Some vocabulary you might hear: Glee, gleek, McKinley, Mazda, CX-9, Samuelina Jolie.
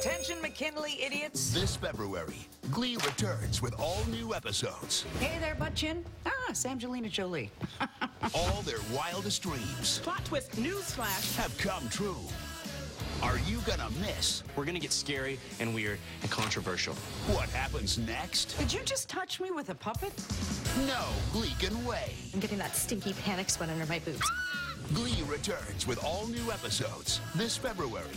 Attention, McKinley idiots. This February, Glee returns with all new episodes. Hey there, butt chin. Samuelina Jolie. All their wildest dreams. Plot twist, newsflash. Have come true. Are you gonna miss? We're gonna get scary and weird and controversial. What happens next? Did you just touch me with a puppet? No gleekin' way. I'm getting that stinky panic sweat under my boots. Glee returns with all new episodes this February.